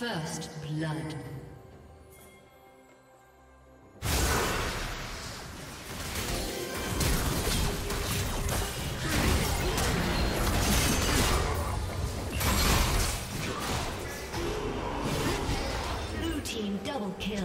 First blood. Blue team double kill.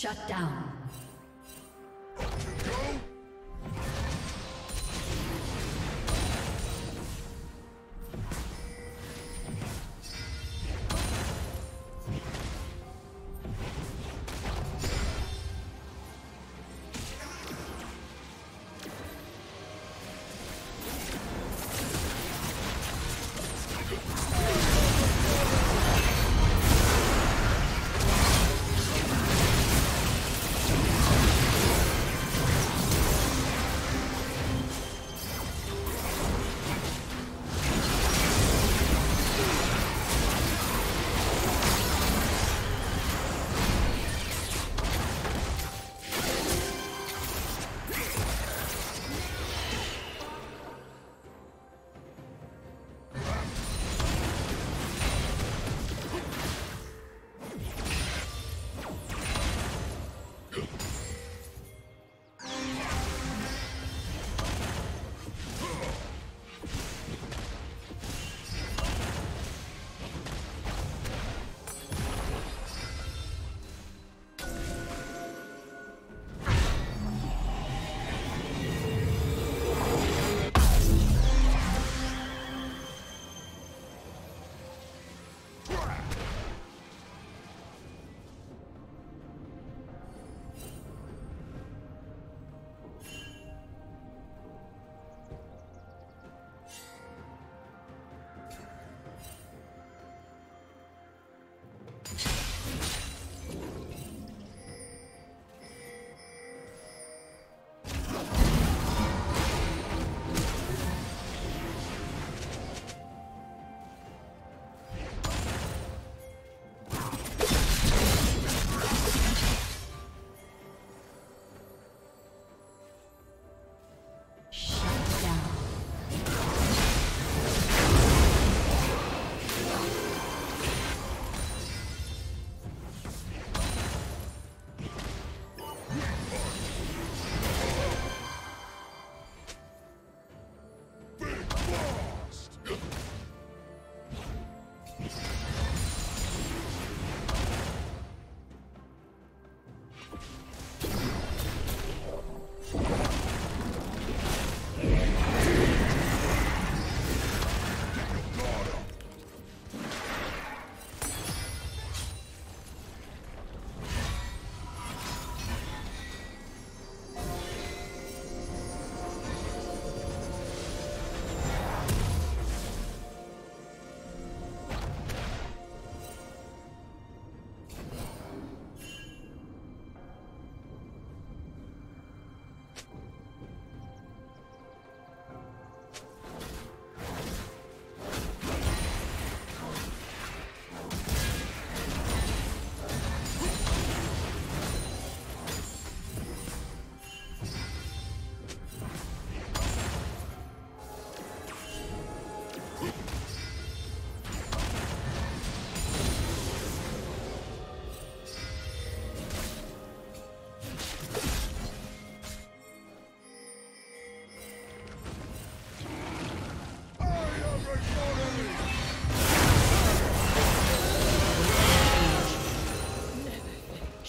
Shut down.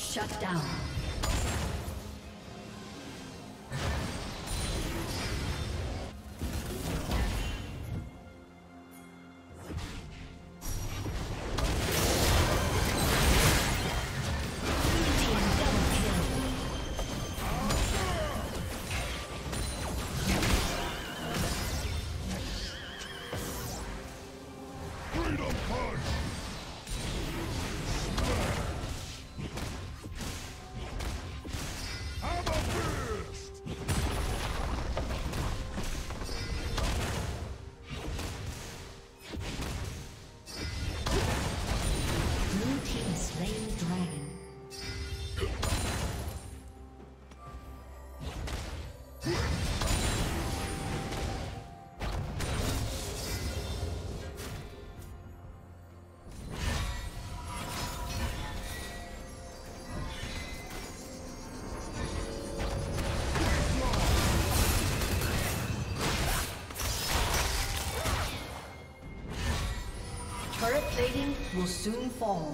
Shut down. Plating will soon fall.